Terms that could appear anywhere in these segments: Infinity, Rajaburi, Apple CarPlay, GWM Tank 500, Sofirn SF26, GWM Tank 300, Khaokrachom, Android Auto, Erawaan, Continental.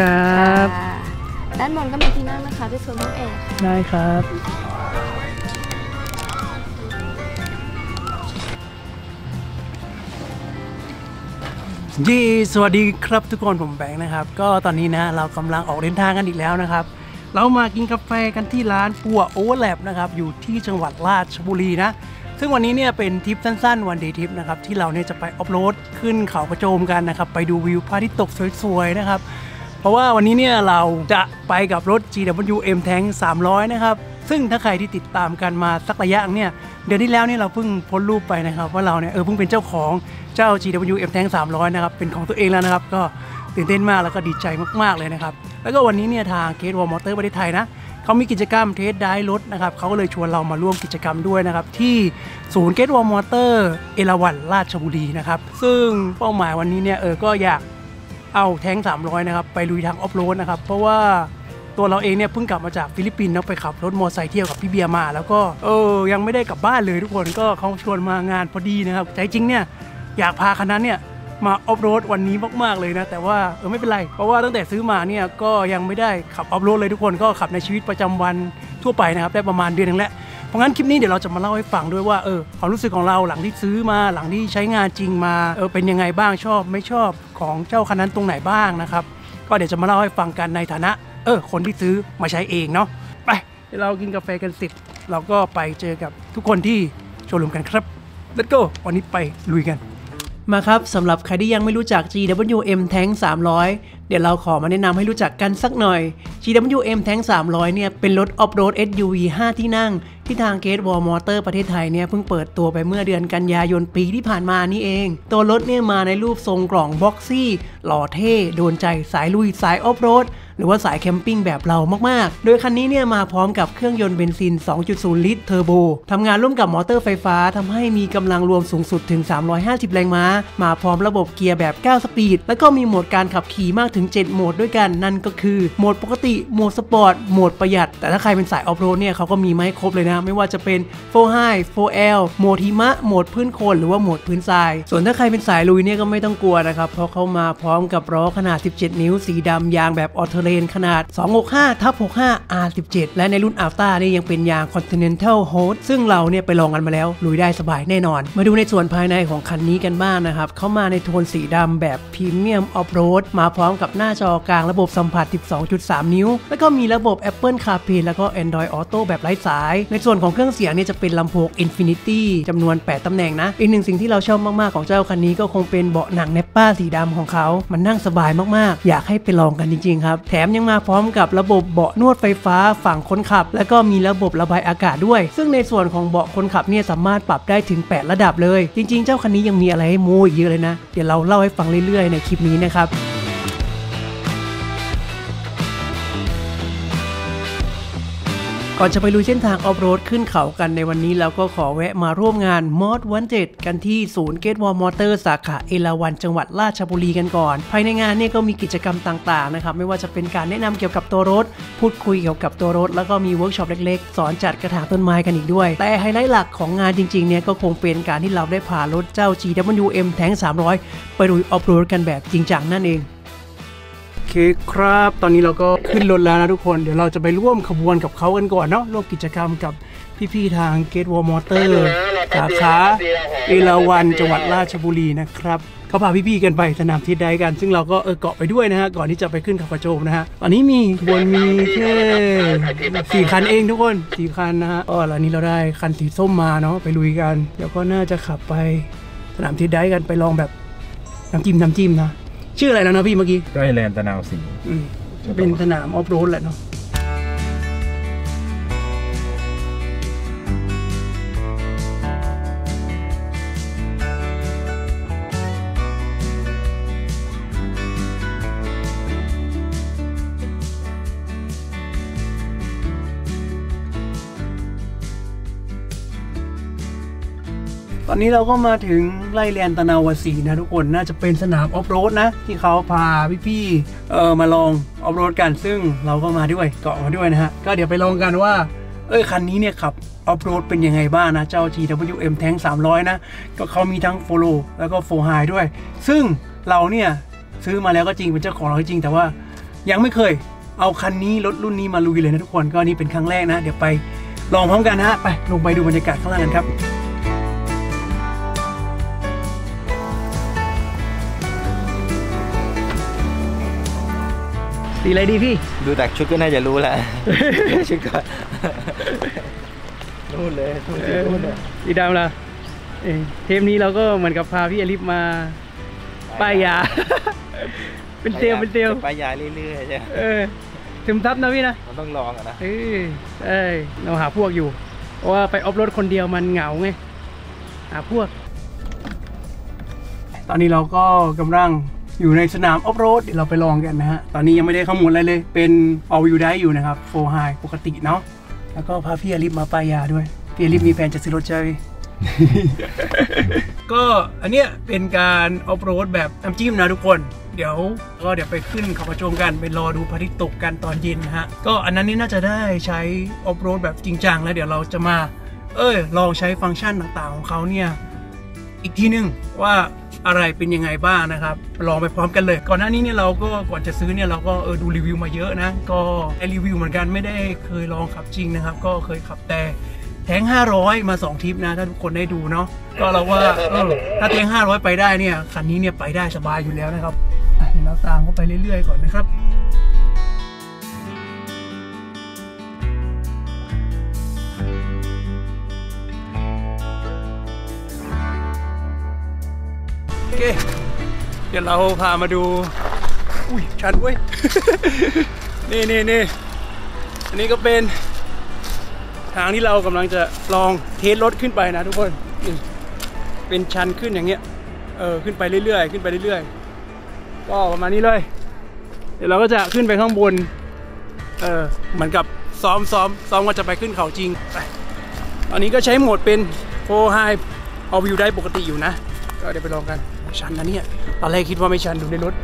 ครับด้านบนก็มีที่นั่งนะคะที่โซนห้องแอร์ได้ครับสวัสดีครับทุกคนผมแบงค์นะครับก็ตอนนี้นะเรากำลังออกเดินทางกันอีกแล้วนะครับเรามากินกาแฟกันที่ร้านปัวโอเวอร์แลบนะครับอยู่ที่จังหวัดราชบุรีนะซึ่งวันนี้เนี่ยเป็นทริปสั้นๆวันเดย์ทริปนะครับที่เราเนี่ยจะไปออฟโรดขึ้นเขากระโจมกันนะครับไปดูวิวพระอาทิตย์ตกสวยๆนะครับเพราะว่าวันนี้เนี่ยเราจะไปกับรถ GWM Tank 300 นะครับซึ่งถ้าใครที่ติดตามกันมาสักระยะเนี่ยเดือนที่แล้วเนี่ยเราเพิ่งโพสต์รูปไปนะครับว่าเราเนี่ยเพิ่งเป็นเจ้าของเจ้า GWM Tank 300 นะครับเป็นของตัวเองแล้วนะครับก็ตื่นเต้นมากแล้วก็ดีใจมากๆเลยนะครับแล้วก็วันนี้เนี่ยทางเคสวอลมอเตอร์ประเทศไทยนะเขามีกิจกรรมเทสได้รถนะครับเขาก็เลยชวนเรามาร่วมกิจกรรมด้วยนะครับที่ศูนย์เกตวอลมอเตอร์เอราวัณราชบุรีนะครับซึ่งเป้าหมายวันนี้เนี่ยก็อยากเอาแทง300นะครับไปลุยทางออฟโรดนะครับเพราะว่าตัวเราเองเนี่ยเพิ่งกลับมาจากฟิลิปปินส์นะไปขับรถมอเตอร์ไซค์เที่ยวกับพี่เบียร์มาแล้วก็ยังไม่ได้กลับบ้านเลยทุกคนก็เขาชวนมางานพอดีนะครับใจจริงเนี่ยอยากพาคณะเนี่ยมาออฟโรดวันนี้มากๆเลยนะแต่ว่าไม่เป็นไรเพราะว่าตั้งแต่ซื้อมาเนี่ยก็ยังไม่ได้ขับออฟโรดเลยทุกคนก็ขับในชีวิตประจำวันทั่วไปนะครับได้ประมาณเดือนนึงแล้วเพราะงั้นคลิปนี้เดี๋ยวเราจะมาเล่าให้ฟังด้วยว่าความรู้สึกของเราหลังที่ซื้อมาหลังที่ใช้งานจริงมาเป็นยังไงบ้างชอบไม่ชอบของเจ้าคันนั้นตรงไหนบ้างนะครับก็เดี๋ยวจะมาเล่าให้ฟังกันในฐานะคนที่ซื้อมาใช้เองเนาะไปเดี๋ยวเรากินกาแฟกันเสร็จเราก็ไปเจอกับทุกคนที่โชว์รูมกันครับ Let's go วันนี้ไปลุยกันมาครับสำหรับใครที่ยังไม่รู้จัก GWM Tank 300 เดี๋ยวเราขอมาแนะนำให้รู้จักกันสักหน่อย GWM Tank 300 เนี่ยเป็นรถ Off-Road SUV 5 ที่นั่งที่ทางเกตวอลมอเตอร์ประเทศไทยเนี่ยเพิ่งเปิดตัวไปเมื่อเดือนกันยายนปีที่ผ่านมานี่เองตัวรถเนี่ยมาในรูปทรงกล่องบ็อกซี่หล่อเท่โดนใจสายลุยสายออฟโรดหรือว่าสายแคมปิ้งแบบเรามากๆโดยคันนี้เนี่ยมาพร้อมกับเครื่องยนต์เบนซิน 2.0 ลิตรเทอร์โบทำงานร่วมกับมอเตอร์ไฟฟ้าทำให้มีกำลังรวมสูงสุดถึง350แรงม้ามาพร้อมระบบเกียร์แบบ9 สปีดแล้วก็มีโหมดการขับขี่มากถึง7โหมดด้วยกันนั่นก็คือโหมดปกติโหมดสปอร์ตโหมดประหยัดแต่ถ้าใครเป็นสายออฟโรดเนี่ยเขาก็มีไม่ครบเลยนะไม่ว่าจะเป็น 4High 4L โหมดหิมะโหมดพื้นโคลนหรือว่าโหมดพื้นทรายส่วนถ้าใครเป็นสายลุยเนี่ยก็ไม่ต้องกลัวนะครับเพราะเขามาพร้อมกับล้อขนาด17นิ้วสีดำยางแบบออเทเรนขนาด 265/65 R17 และในรุ่นอัลต้านี่ยังเป็นยาง Continental โฮสซึ่งเราเนี่ยไปลองกันมาแล้วลุยได้สบายแน่นอนมาดูในส่วนภายในของคันนี้กันบ้างนะครับเขามาในโทนสีดำแบบพรีเมียมออฟโรดมาพร้อมกับหน้าจอกลางระบบสัมผัส 12.3 นิ้วแล้วก็มีระบบ Apple CarPlay แล้วก็ Android Auto แบบไร้สายในส่วนของเครื่องเสียงเนี่ยจะเป็นลำโพง Infinity จำนวน 8 ตำแหน่งนะอีกหนึ่งสิ่งที่เราชอบมากๆของเจ้าคันนี้ก็คงเป็นเบาะหนังเนปป้าสีดำของเขามันนั่งสบายมากๆอยากให้ไปลองกันจริงๆครับแถมยังมาพร้อมกับระบบเบาะนวดไฟฟ้าฝั่งคนขับแล้วก็มีระบบระบายอากาศด้วยซึ่งในส่วนของเบาะคนขับเนี่ยสามารถปรับได้ถึง8ระดับเลยจริงๆเจ้าคันนี้ยังมีอะไรให้โม้อีกเยอะเลยนะเดี๋ยวเราเล่าให้ฟังเรื่อยๆในคลิปนี้นะครับก่อนจะไปลุยเส้นทางออฟโรดขึ้นเขากันในวันนี้เราก็ขอแวะมาร่วมงานมอด17กันที่ศูนย์เกตวอลมอเตอร์สาขาเอราวัณจังหวัดราชบุรีกันก่อนภายในงานเนี่ยก็มีกิจกรรมต่างๆนะครับไม่ว่าจะเป็นการแนะนำเกี่ยวกับตัวรถพูดคุยเกี่ยวกับตัวรถแล้วก็มีเวิร์กช็อปเล็กๆสอนจัดกระถางต้นไม้กันอีกด้วยแต่ไฮไลท์หลักของงานจริงๆเนี่ยก็คงเป็นการที่เราได้พารถเจ้า GWM Tank 300 ไปลุยออฟโรดกันแบบจริงจังนั่นเองโอเคครับตอนนี้เราก็ขึ้นรถแล้วนะทุกคนเดี๋ยวเราจะไปร่วมขบวนกับเขากันก่อนเนาะร่วมกิจกรรมกับพี่ๆทางเกตวอลมอเตอร์สาขาเอราวัณจังหวัดราชบุรีนะครับเขาพาพี่ๆกันไปสนามเทสได้กันซึ่งเราก็เกาะไปด้วยนะฮะก่อนที่จะไปขึ้นเขากระโจมนะฮะตอนนี้มีขบวนมีแค่4คันเองทุกคน4คันนะฮะแล้วนี้เราได้คันสีส้มมาเนาะไปลุยกันเดี๋ยวก็น่าจะขับไปสนามเทสได้กันไปลองแบบน้ำจิ้มนะชื่ออะไรแล้วนะพี่เมื่อกี้ไร่แลนตะนาวสีเป็นสนามออฟโรดแหละเนาะตอนนี้เราก็มาถึงไร่แลนตะนาวสีนะทุกคนน่าจะเป็นสนามออฟโรดนะที่เขาพาพี่ๆมาลองออฟโรดกันซึ่งเราก็มาด้วยเกาะมาด้วยนะฮะก็เดี๋ยวไปลองกันว่าคันนี้เนี่ยขับออฟโรดเป็นยังไงบ้างนะเจ้า GWM Tank 300 นะก็เขามีทั้ง 4Low แล้วก็ 4High ด้วยซึ่งเราเนี่ยซื้อมาแล้วก็จริงเป็นเจ้าของเราจริงแต่ว่า ยังไม่เคยเอาคันนี้รถรุ่นนี้มาลุยเลยนะทุกคนก็นี่เป็นครั้งแรกนะเดี๋ยวไปลองพร้อมกันนะไปลงไปดูบรรยากาศข้างล่างกันครับสีอะไรดีพี่ดูจากชุดก็น่าจะรู้แหละ ชุดก่อนนู่นเลยนู่นเลยสีดำละเทปนี้เราก็เหมือนกับพาพี่อลิฟมาป้ายยา เป็นเตียวป้ายยาเรื่อยๆใช่ถึงทับนะพี่นะมันต้องลองอะนะเราหาพวกอยู่เพราะว่าไปออฟโรดคนเดียวมันเหงาไงหาพวกตอนนี้เราก็กำลังอยู่ในสนามออฟโรดเดี๋ยวเราไปลองกันนะฮะตอนนี้ยังไม่ได้ข้อมูลอะไรเลยเป็น all wheel drive อยู่นะครับ 4 high ปกติเนาะแล้วก็พาพี่อลิฟมาป้ายยาด้วยพี่อลิฟมีแฟนจะซื้อรถใช่ไหมก็อันเนี้ยเป็นการออฟโรดแบบน้ำจิ้มนะทุกคนเดี๋ยวไปขึ้นเขากระโจมกันไปรอดูพระอาทิตย์ตกกันตอนเย็นนะฮะก็อันนั้นนี่น่าจะได้ใช้ออฟโรดแบบจริงจังแล้วเดี๋ยวเราจะมาลองใช้ฟังก์ชันต่างๆของเขาเนี่ยอีกทีนึงว่าอะไรเป็นยังไงบ้างนะครับลองไปพร้อมกันเลยก่อนหน้านี้เนี่ยเราก็ก่อนจะซื้อเนี่ยเราก็ดูรีวิวมาเยอะนะก็ได้รีวิวเหมือนกันไม่ได้เคยลองขับจริงนะครับก็เคยขับแต่แทง500มา2ทริปนะถ้าทุกคนได้ดูเนาะก็เราว่าถ้าแทง500ไปได้เนี่ยคันนี้เนี่ยไปได้สบายอยู่แล้วนะครับเดี๋ยวเราตามเข้าไปเรื่อยๆก่อนนะครับโอเคเดี๋ยวเราพามาดูอุ้ยชันเว้ย นี่อันนี้ก็เป็นทางที่เรากำลังจะลองเทสรถขึ้นไปนะทุกคนเป็นชันขึ้นอย่างเงี้ยขึ้นไปเรื่อยๆก็ประมาณนี้เลยเดี๋ยวเราก็จะขึ้นไปข้างบนเหมือนกับซ้อมว่าจะไปขึ้นเขาจริงตอนนี้ก็ใช้โหมดเป็น4 high all wheel drive ปกติอยู่นะก็เดี๋ยวไปลองกันชันนะเนี่ยตอนแรกคิดว่าไม่ชันดูในรถ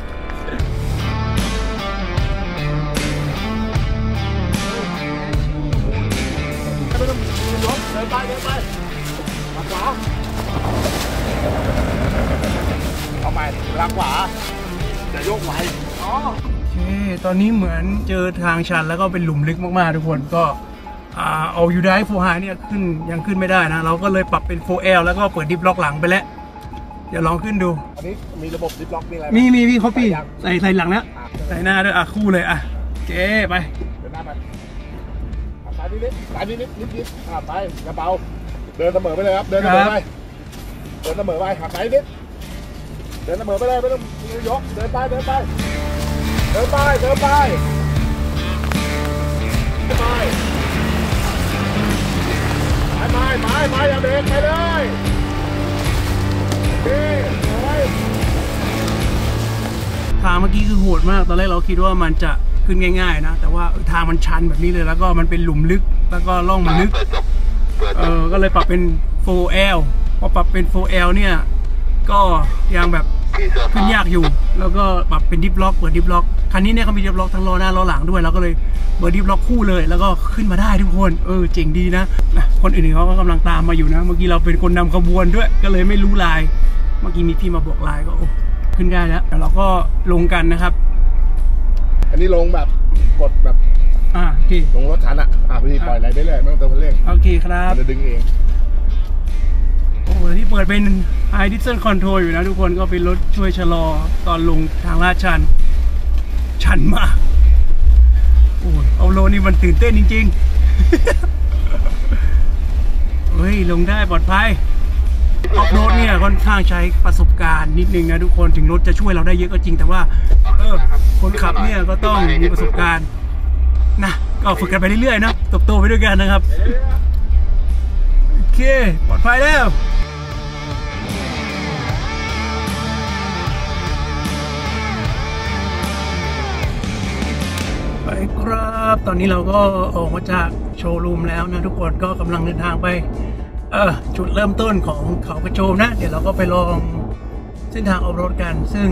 เดินไปลักขวาเอาไปลักขวาจะยกไหวโอเคตอนนี้เหมือนเจอทางชันแล้วก็เป็นหลุมลึกมากๆทุกคนก็เอาอยู่ได้4 high เนี่ยยังขึ้นไม่ได้นะเราก็เลยปรับเป็น4 L แล้วก็เปิดดิฟล็อกหลังไปแล้วเดี๋ยวลองขึ้นดูอันนี้มีระบบดิฟล็อกมีอะไรมีพี่เขาพี่ใส่หลังนะใส่หน้าด้วยอ่ะคู่เลยอ่ะโอเคไปเดินหน้าไปสายนิดไปกระเป๋าเดินเสมอไปเลยครับเดินเสมอไปหักสายนิดเดินเสมอไปเลยไม่ต้องยกเดินไปอย่าเบรกไปเลยทางเมื่อกี้คือโหดมากตอนแรกเราคิดว่ามันจะขึ้นง่ายๆนะแต่ว่าทางมันชันแบบนี้เลยแล้วก็มันเป็นหลุมลึกแล้วก็ล่องมันลึกก็เลยปรับเป็น 4L พอปรับเป็น 4L เนี่ยก็ยังแบบขึ้นยากอยู่แล้วก็ปรับเป็นดิฟล็อกเปิดดิฟล็อกคันนี้เนี่ยเขามีดิฟล็อกทั้งล้อหน้าล้อหลังด้วยเราก็เลยเปิดดิฟล็อกคู่เลยแล้วก็ขึ้นมาได้ทุกคนเจ๋งดีนะคนอื่นเขาก็กำลังตามมาอยู่นะเมื่อกี้เราเป็นคนนำขบวนด้วยก็เลยไม่รู้ลายเมื่อกี้มีพี่มาบอกลายก็ขึ้นได้แล้วเราก็ลงกันนะครับอันนี้ลงแบบกดแบบโอเคลงรถชันพี่ปล่อยไหลได้เลยไม่ต้องเติมเร่งโอเคครับจะดึงเองโอ้โหที่เปิดเป็น High Distance Control อยู่นะทุกคนก็เป็นรถช่วยชะลอตอนลงทางลาดชันมากโอ้ยเอาโลนี่มันตื่นเต้นจริงๆเฮ้ยลงได้ปลอดภัยออฟโรดเนี่ยค่อนข้างใช้ประสบการณ์นิดนึงนะทุกคนถึงรถจะช่วยเราได้เยอะก็จริงแต่ว่าคนขับเนี่ยก็ต้องมีประสบการณ์นะก็ฝึกกันไปเรื่อยๆนะเติบโตไปด้วยกันนะครับโอเคปลอดภัยแล้วไปครับตอนนี้เราก็ออกมาจากโชว์รูมแล้วนะทุกคนก็กำลังเดินทางไปจุดเริ่มต้นของเขากระโจมนะเดี๋ยวเราก็ไปลองเส้นทางออฟโรดกันซึ่ง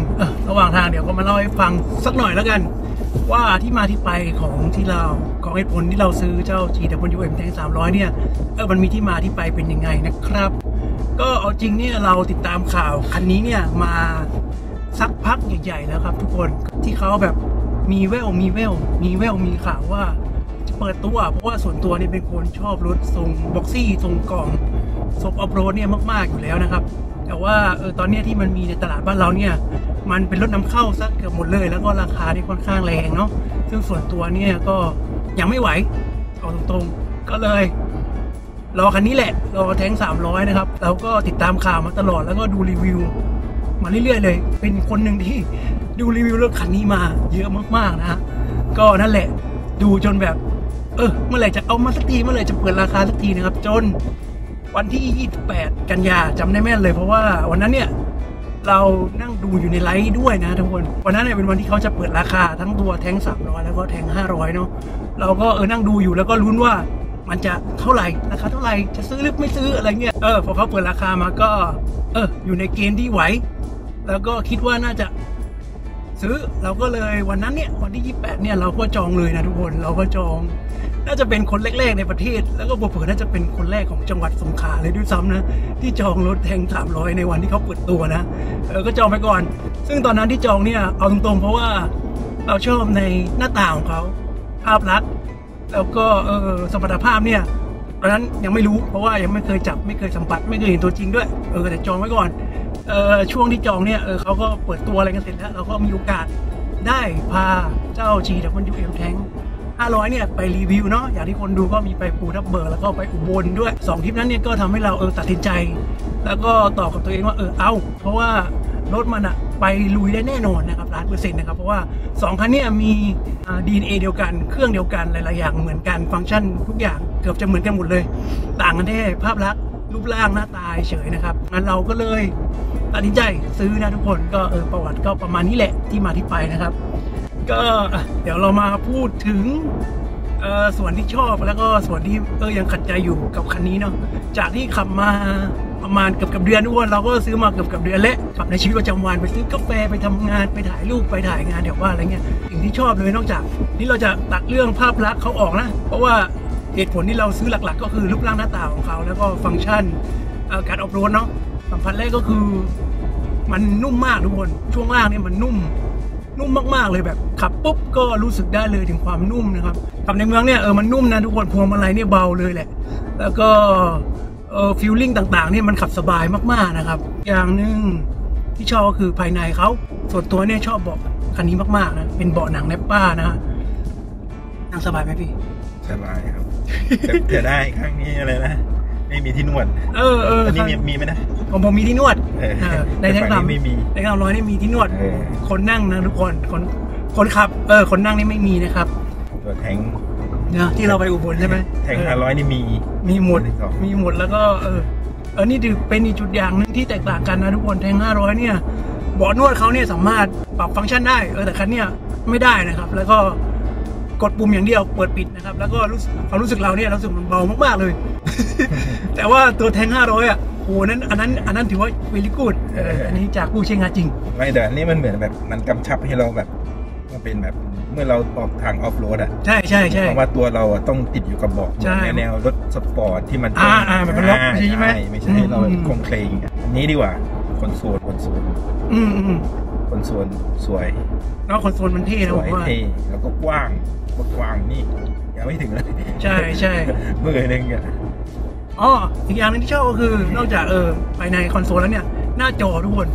ระหว่างทางเดี๋ยวก็มาเล่าให้ฟังสักหน่อยแล้วกันว่าที่มาที่ไปของเหตุผลที่เราซื้อเจ้า GWM Tank 300เนี่ยมันมีที่มาที่ไปเป็นยังไงนะครับก็เอาจริงเนี่ยเราติดตามข่าวคันนี้เนี่ยมาสักพักใหญ่ๆแล้วครับทุกคนที่เขาแบบ มีแววมีข่าวว่าจะเปิดตัวเพราะว่าส่วนตัวนี่เป็นคนชอบรถทรงบ็อกซี่ทรงกล่องทรงออฟโรดเนี่ยมากๆอยู่แล้วนะครับแต่ว่าตอนนี้ที่มันมีในตลาดบ้านเราเนี่ยมันเป็นรถนำเข้าซะเกือบหมดเลยแล้วก็ราคาที่ค่อนข้างแรงเนาะซึ่งส่วนตัวเนี่ยก็ยังไม่ไหวเอาตรงๆก็เลยรอคันนี้แหละรอแทง300นะครับแล้วก็ติดตามข่าวมาตลอดแล้วก็ดูรีวิวมาเรื่อยๆเลยเป็นคนหนึ่งที่ดูรีวิวรถคันนี้มาเยอะมากๆนะก็นั่นแหละดูจนแบบเมื่อไหร่จะเอามาสักทีเมื่อไหร่จะเปิดราคาสักทีนะครับจนวันที่28กันยาจำได้แม่นเลยเพราะว่าวันนั้นเนี่ยเรานั่งดูอยู่ในไลฟ์ด้วยนะทุกคนวันนั้นเนี่ยเป็นวันที่เขาจะเปิดราคาทั้งตัวแทง300แล้วก็แทง500เนาะเราก็นั่งดูอยู่แล้วก็ลุ้นว่ามันจะเท่าไหร่ราคาเท่าไหร่จะซื้อหรือไม่ซื้ออะไรเงี้ยพอเขาเปิดราคามาก็อยู่ในเกณฑ์ที่ไหวแล้วก็คิดว่าน่าจะซื้อเราก็เลยวันนั้นเนี่ยวันที่28เนี่ยเราก็จองเลยนะทุกคนเราก็จองน่าจะเป็นคนแรกๆในประเทศแล้วก็เผื่อน่าจะเป็นคนแรกของจังหวัดสงขลาเลยด้วยซ้ำนะที่จองรถแทง300ในวันที่เขาเปิดตัวนะก็จองไปก่อนซึ่งตอนนั้นที่จองเนี่ยเอาตรงๆเพราะว่าเราชอบในหน้าตาของเขาภาพลักษณ์แล้วก็สมรรถภาพเนี่ยตอนนั้นยังไม่รู้เพราะว่ายังไม่เคยจับไม่เคยสัมผัสไม่เคยเห็นตัวจริงด้วยแต่จองไว้ก่อนช่วงที่จองเนี่ยเขาก็เปิดตัวอะไรกันเสร็จแล้วเราก็มีโอกาสได้พาเจ้า GWM Tank 500เนี่ยไปรีวิวเนาะอย่างที่คนดูก็มีไปปูทับเบิกแล้วก็ไปอุบลด้วย2ทริปนั้นเนี่ยก็ทำให้เราตัดสินใจแล้วก็ตอบกับตัวเองว่าเอาเพราะว่ารถมันอะไปลุยได้แน่นอนนะครับ100%นะครับเพราะว่า2คันเนี่ยมีDNA เดียวกันเครื่องเดียวกันหลายๆอย่างเหมือนกันฟังก์ชันทุกอย่างเกือบจะเหมือนกันหมดเลยต่างกันแค่ภาพลักษณ์รูปร่างหน้าตาเฉยนะครับงั้นเราก็เลยตัดสินใจซื้อนะทุกคนก็ประวัติก็ประมาณนี้แหละที่มาที่ไปนะครับก็เดี๋ยวเรามาพูดถึงส่วนที่ชอบแล้วก็ส่วนที่ยังขัดใจอยู่กับคันนี้เนาะจากที่ขับมาประมาณเกือบเดือนทุกคนเราก็ซื้อมาเกือบเดือนแล้วขับในชีวิตประจำวันไปซื้อกาแฟไปทำงานไปถ่ายรูปไปถ่ายงานเดี๋ยวว่าอะไรเงี้ยสิ่งที่ชอบเลยนอกจากนี้เราจะตัดเรื่องภาพลักษณ์เขาออกนะเพราะว่าเหตุผลที่เราซื้อหลักๆก็คือรูปร่างหน้าตาของเขาแล้วก็ฟังก์ชันการออฟโรดเนาะสัมผัสแรกก็คือมันนุ่มมากทุกคนช่วงล่างเนี่ยมันนุ่มมากๆเลยแบบขับปุ๊บก็รู้สึกได้เลยถึงความนุ่มนะครับขับในเมืองเนี่ยมันนุ่มนะทุกคนพวงมาลัยเนี่ยเบาเลยแหละแล้วก็ฟีลลิ่งต่างๆเนี่ยมันขับสบายมากๆนะครับอย่างหนึ่งที่ชอบก็คือภายในเขาส่วนตัวเนี่ยชอบเบาะคันนี้มากๆนะเป็นเบาะหนังแนปป้านะนั่งสบายไหมพี่สบายครับจะได้ข้างนี้อะไรนะไม่มีที่นวดอันนี้มีไหมนะผมมีที่นวดในแท็กซ์ไม่มีแท็กซ์ร้อยนี่มีที่นวดคนนั่งนะทุกคนคนขับคนนั่งนี่ไม่มีนะครับตัวแทงเนี่ยที่เราไปอุบลใช่ไหมแทง500นี่มีหมดแล้วก็นี่ถือเป็นอีกจุดอย่างหนึ่งที่แตกต่างกันนะทุกคนแทง500เนี่ยเบาะนวดเขาเนี่ยสามารถปรับฟังก์ชันได้แต่คันเนี่ยไม่ได้นะครับแล้วก็กดปุ่มอย่างเดียวเปิดปิดนะครับแล้วก็ความรู้สึกเราเนี่ยเราสึกมันเบามากๆเลยแต่ว่าตัวแทง500อ่ะโอ้นั้นอันนั้นถือว่าเวลิกูดอันนี้จากผู้ใช้งานจริงไม่แต่อันนี้มันเหมือนแบบมันกำชับให้เราแบบมันเป็นแบบเมื่อเราออกทางออฟโรดอ่ะใช่ใช่ใช่เพราะว่าตัวเราต้องติดอยู่กับเบาะแนวรถสปอร์ตที่มันเป็นล็อกใช่ไหมไม่ใช่เราคงเคลงอันนี้ดีกว่าคอนโซลสวยแล้วคอนโซลมันเท่นะผมว่าแล้วก็กว้างนี่ยังไม่ถึงเลยใช่ใช่เมื่อนึงอ่ะอีกอย่างนึงที่ชอบก็คือนอกจากภายในคอนโซลแล้วเนี่ยหน้าจอทุกคน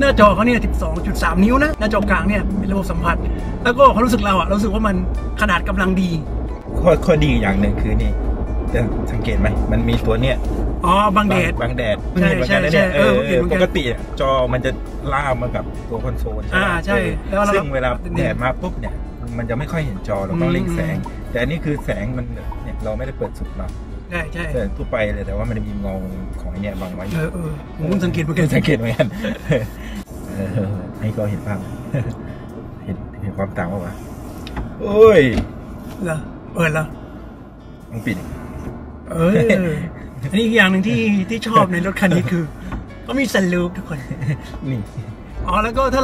หน้าจอเขาเนี่ย 12.3 นิ้วนะหน้าจอกลางเนี่ยเป็นระบบสัมผัสแล้วก็ความรู้สึกเราอ่ะรู้สึกว่ามันขนาดกำลังดีข้อดีอย่างหนึ่งคือนี่สังเกตไหมมันมีตัวเนี่ยบังแดดใช่ใช่ใช่ปกติจอมันจะล่ามากับตัวคอนโซลใช่แล้วซึ่งเวลาแดดมาปุ๊บเนี่ยมันจะไม่ค่อยเห็นจอเราต้องเล็งแสงแต่อันนี้คือแสงมันเนี่ยเราไม่ได้เปิดสุดหรอกใช่แต่ทั่วไปเลยแต่ว่ามันมีเงาของเนี่ยบังไว้ผมสังเกตเหมือนกันให้ก็เห็นภาพเห็นความต่างว่าโอ้ยละเปิดละต้องปิดอันนี้อีกอย่างหนึ่งที่ชอบในรถคันนี้คือก็มีซันรูฟทุกคนนี่แล้วก็ถ้า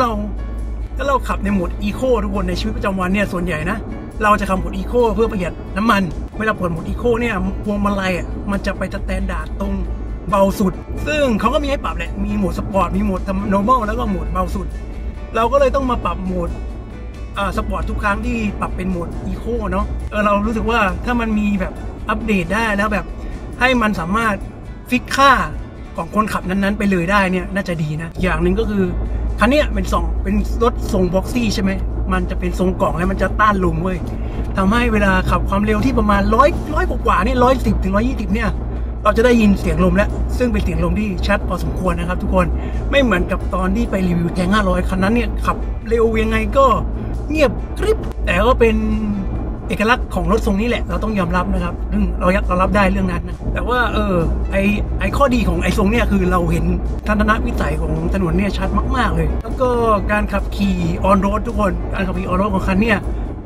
เราขับในโหมดอีโคทุกคนในชีวิตประจำวันเนี่ยส่วนใหญ่นะเราจะขับโหมดอีโคเพื่อประหยัดน้ำมันเวลาเปิดโหมดอีโคเนี่ยพวงมาลัยอ่ะมันจะไปสแตนดาร์ดตรงเบาสุดซึ่งเขาก็มีให้ปรับแหละมีโหมดสปอร์ตมีโหมด normal แล้วก็โหมดเบาสุดเราก็เลยต้องมาปรับโหมด สปอร์ตทุกครั้งที่ปรับเป็นโหมดอีโคเนาะเรารู้สึกว่าถ้ามันมีแบบอัปเดตได้แล้วแบบให้มันสามารถฟิกค่าของคนขับนั้นๆไปเลยได้เนี่ยน่าจะดีนะอย่างหนึ่งก็คือคันนี้เป็นรถทรงบ็อกซี่ใช่ไหมมันจะเป็นทรงกล่องแล้วมันจะต้านลมเว้ยทำให้เวลาขับความเร็วที่ประมาณร้อยกว่าเนี่ย110 ถึง 120เนี่ยเราจะได้ยินเสียงลมแล้วซึ่งเป็นเสียงลมที่ชัดพอสมควรนะครับทุกคนไม่เหมือนกับตอนที่ไปรีวิวแทง500คันนั้นเนี่ยขับเร็วยังไงก็เงียบกริบแต่ก็เป็นเอกลักษณ์ของรถทรงนี้แหละเราต้องยอมรับนะครับซึ่งเรารับได้เรื่องนั้นนะแต่ว่าไอข้อดีของไอทรงเนี่ยคือเราเห็นทัศนวิสัยของถนนเนี่ยชัดมากๆเลยแล้วก็การขับขี่ออนโรดทุกคนการขับขี่ออนโรดของคันเนี่ย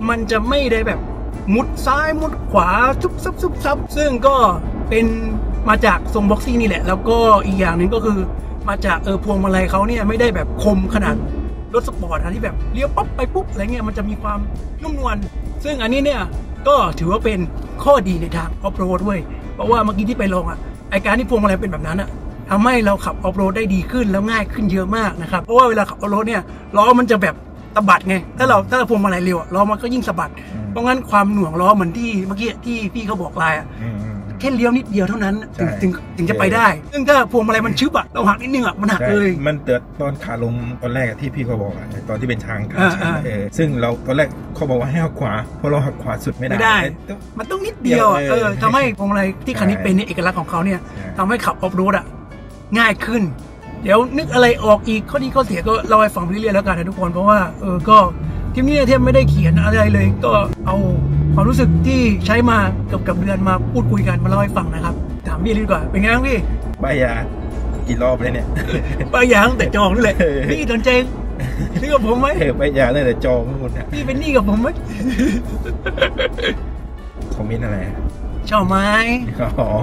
มันจะไม่ได้แบบมุดซ้ายมุดขวาซุบซับซุบซับซึ่งก็เป็นมาจากทรงบ็อกซี่นี่แหละแล้วก็อีกอย่างหนึ่งก็คือมาจากพวงมาลัยเขาเนี่ยไม่ได้แบบคมขนาดรถสปอร์ตที่แบบเลี้ยวปั๊บไปปุ๊บอะไรเงี้ยมันจะมีความนุ่มนวลซึ่งอันนี้เนี่ยก็ถือว่าเป็นข้อดีในทางออฟโรดด้วยเพราะว่าเมื่อกี้ที่ไปลองไอการที่พวงมาลัยเป็นแบบนั้นทำให้เราขับออฟโรดได้ดีขึ้นแล้วง่ายขึ้นเยอะมากนะครับเพราะว่าเวลาขับออฟโรดเนี่ยล้อมันจะแบบสะบัดไงถ้าเราพวงมาลัยเร็วล้อมันก็ยิ่งสะบัดเพราะงั้นความหน่วงล้อเหมือนที่เมื่อกี้ที่พี่เขาบอกไลน์แค่เลี้ยวนิดเดียวเท่านั้นถึงจะไปได้ซึ่งถ้าพวงมาลัยมันชึบเราหักนิดนึงมันหักเลยมันเตือนตอนขาลงตอนแรกที่พี่เขาบอกตอนที่เป็นทางชันซึ่งเราตอนแรกเขาบอกว่าให้หักขวาเพราะเราหักขวาสุดไม่ได้มันต้องนิดเดียวทำให้พวงมาลัยที่คันนี้เป็นเอกลักษณ์ของเขาเนี่ยทำให้ขับออฟโรดง่ายขึ้นเดี๋ยวนึกอะไรออกอีกข้อดีข้อเสียก็เล่าให้ฟังเรื่อยๆแล้วกันนะทุกคนเพราะว่าก็คลิปนี้เทพไม่ได้เขียนอะไรเลยก็เอาความรู้สึกที่ใช้มากับเดือนมาพูดคุยกันมาเล่าให้ฟังนะครับถามพี่ดีกว่าเป็นไงบ้างพี่ป้ายยากี่รอบเลยเนี่ยป้ายยาตั้งแต่จองนี่เลยพี่สนใจซื้อกับผมไหมป้ายยาตั้งแต่จองทุกคนพี่เป็นหนี้กับผมไหมคอมเมนต์อะไรชอบไหม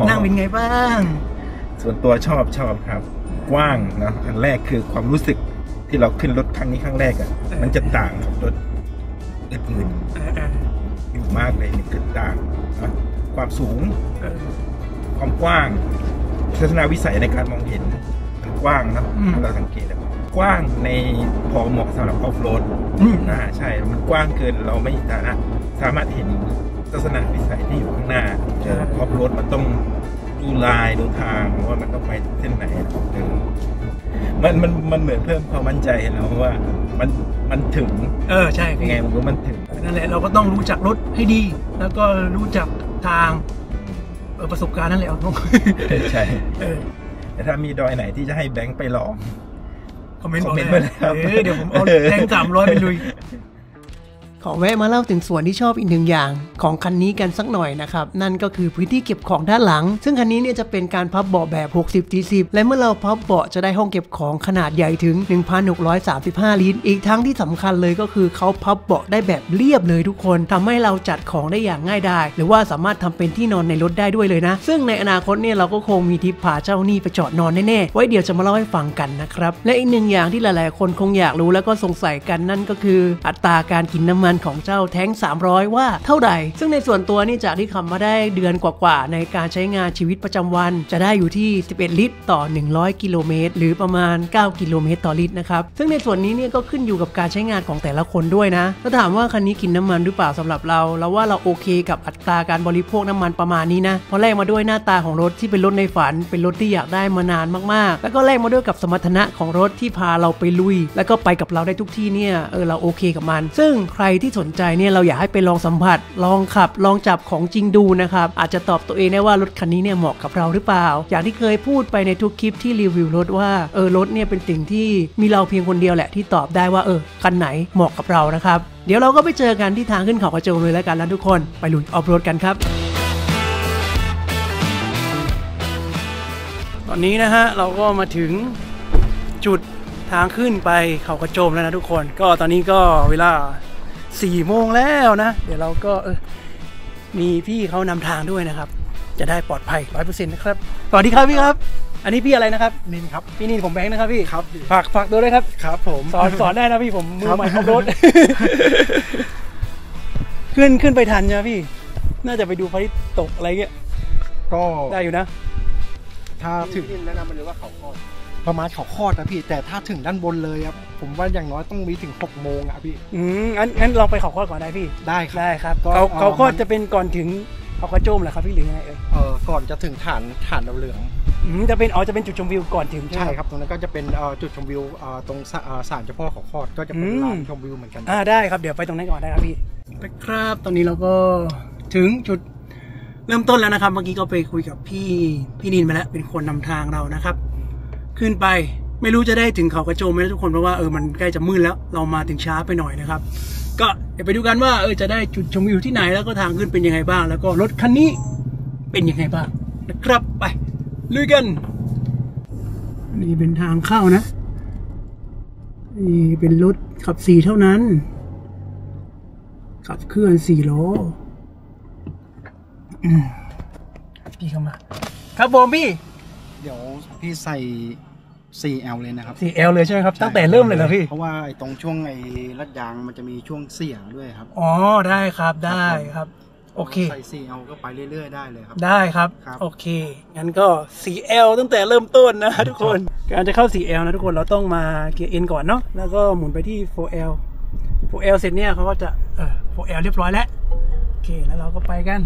นั่งเป็นไงบ้างส่วนตัวชอบครับกว้างนะอันแรกคือความรู้สึกที่เราขึ้นรถครั้งนี้ครั้งแรกมันจะต่างกับรถอื่นอยู่มากเลยในจุดต่างความสูงความกว้างทัศนวิสัยในการมองเห็นกว้างนะเราสังเกตกว้างในพอเหมาะสำหรับออฟโรดนะใช่มันกว้างเกินเราไม่สามารถเห็นทัศนวิสัยที่อยู่ข้างหน้าออฟโรดมันต้องดูลายดูทางว่ามันต้องไปเส้นไหนมันเหมือนเพิ่มความมั่นใจนะว่ามันถึงใช่ไงผมว่ามันถึงนั่นแหละเราก็ต้องรู้จักรถให้ดีแล้วก็รู้จักทางประสบการณ์นั่นแหละใช่แต่ถ้ามีดอยไหนที่จะให้แบงค์ไปลองคอมเมนต์มาเลยครับเดี๋ยวผมเอาแบงค์300ไปลุยขอแวะมาเล่าถึงส่วนที่ชอบอีกหนึ่งอย่างของคันนี้กันสักหน่อยนะครับนั่นก็คือพื้นที่เก็บของด้านหลังซึ่งคันนี้เนี่ยจะเป็นการพับเบาะแบบ 60/40 และเมื่อเราพับเบาะจะได้ห้องเก็บของขนาดใหญ่ถึง 1,635 ลิตรอีกทั้งที่สำคัญเลยก็คือเขาพับเบาะได้แบบเรียบเลยทุกคนทำให้เราจัดของได้อย่างง่ายดายหรือว่าสามารถทำเป็นที่นอนในรถได้ด้วยเลยนะซึ่งในอนาคตเนี่ยเราก็คงมีทริปพาเจ้าหนี้ไปจอดนอนแน่ๆไว้เดี๋ยวจะมาเล่าให้ฟังกันนะครับและอีกหนึ่งอย่างที่หลายๆคนคงอยากรู้แล้วก็สงสัยกันนั่นก็คืออัตราการกินน้ำมันของเจ้าแทง300ว่าเท่าไหร่ซึ่งในส่วนตัวนี่จากที่ขับมาได้เดือนกว่าๆในการใช้งานชีวิตประจำวันจะได้อยู่ที่11ลิตรต่อ100กิโลเมตรหรือประมาณ9กิโลเมตรต่อลิตรนะครับซึ่งในส่วนนี้เนี่ยก็ขึ้นอยู่กับการใช้งานของแต่ละคนด้วยนะถ้าถามว่าคันนี้กินน้ำมันหรือเปล่าสำหรับเราว่าเราโอเคกับอัตราการบริโภคน้ำมันประมาณนี้นะเพราะแลกมาด้วยหน้าตาของรถที่เป็นรถในฝันเป็นรถที่อยากได้มานานมากๆแล้วก็แลกมาด้วยกับสมรรถนะของรถที่พาเราไปลุยแล้วก็ไปกับเราได้ทุกที่เนี่ยเราโอเคกับมันซึ่งใครที่สนใจเนี่ยเราอยากให้ไปลองสัมผัสลองขับลองจับของจริงดูนะครับอาจจะตอบตัวเองได้ว่ารถคันนี้เนี่ยเหมาะกับเราหรือเปล่าอย่างที่เคยพูดไปในทุกคลิปที่รีวิวรถว่ารถเนี่ยเป็นสิ่งที่มีเราเพียงคนเดียวแหละที่ตอบได้ว่าคันไหนเหมาะกับเรานะครับเดี๋ยวเราก็ไปเจอกันที่ทางขึ้นเขากระโจมเลยแล้วกันนะทุกคนไปลุยออฟโรดกันครับตอนนี้นะฮะเราก็มาถึงจุดทางขึ้นไปเขากระโจมแล้วนะทุกคนก็ตอนนี้ก็เวลา4 โมงแล้วนะเดี๋ยวเราก็มีพี่เขานำทางด้วยนะครับจะได้ปลอดภัย 100% นะครับสวัสดีครับพี่ครับอันนี้พี่อะไรนะครับนินครับพี่นินผมแบงค์นะครับพี่ครับฝากด้วยนะครับครับผมสอนได้นะพี่ผมมือใหม่ขับรถขึ้นไปทันใช่ไหมพี่น่าจะไปดูพระอาทิตย์ตกอะไรเงี้ยก็ได้อยู่นะถ้าถึงนินแนะนำมันเลยว่าเขาก้อน ประมาณเขาคลอดนะพี่แต่ถ้าถึงด้านบนเลยครับผมว่าอย่างน้อยต้องมีถึง6 โมงอ่ะพี่งั้นลองไปเขาคลอดก่อนได้พี่ได้ครับเขาคลอดจะเป็นก่อนถึงเขากระโจมเหรอครับพี่หรือไงก่อนจะถึงฐานดาวเหลืองจะเป็นจุดชมวิวก่อนถึงใช่ครับตรงนั้นก็จะเป็นจุดชมวิวตรงศาลเจ้าพ่อเขาคลอดก็จะเป็นลานชมวิวเหมือนกันได้ครับเดี๋ยวไปตรงนั้นก่อนได้ครับพี่ครับตอนนี้เราก็ถึงจุดเริ่มต้นแล้วนะครับเมื่อกี้ก็ไปคุยกับพี่นินมาแล้วเป็นคนนำทางเรานะครับขึ้นไปไม่รู้จะได้ถึงเขากระโจมไหมทุกคนเพราะว่ามันใกล้จะมืดแล้วเรามาถึงช้าไปหน่อยนะครับก็เดี๋ยวไปดูกันว่าจะได้จุดชมวิวที่ไหนแล้วก็ทางขึ้นเป็นยังไงบ้างแล้วก็รถคันนี้เป็นยังไงบ้างนะครับไปลุยกันนี่เป็นทางเข้านะนี่เป็นรถขับ4เท่านั้นขับเคลื่อน4 ล้อพี่เข้ามาครับผมพี่เดี๋ยวพี่ใส่4L เลยนะครับ 4L เลยใช่ไหมครับตั้งแต่เริ่มเลยเหรอพี่เพราะว่าตรงช่วงไอ้รัดยางมันจะมีช่วงเสี่ยงด้วยครับอ๋อได้ครับได้ครับโอเคใส่ 4L ก็ไปเรื่อยๆได้เลยครับได้ครับโอเคงั้นก็ 4L ตั้งแต่เริ่มต้นนะทุกคนการจะเข้า 4L นะทุกคนเราต้องมาเกียร์ N ก่อนเนาะแล้วก็หมุนไปที่ 4L 4L เสร็จเนี่ยเขาก็จะ4L เรียบร้อยแล้วโอเคแล้วเราก็ไปกัน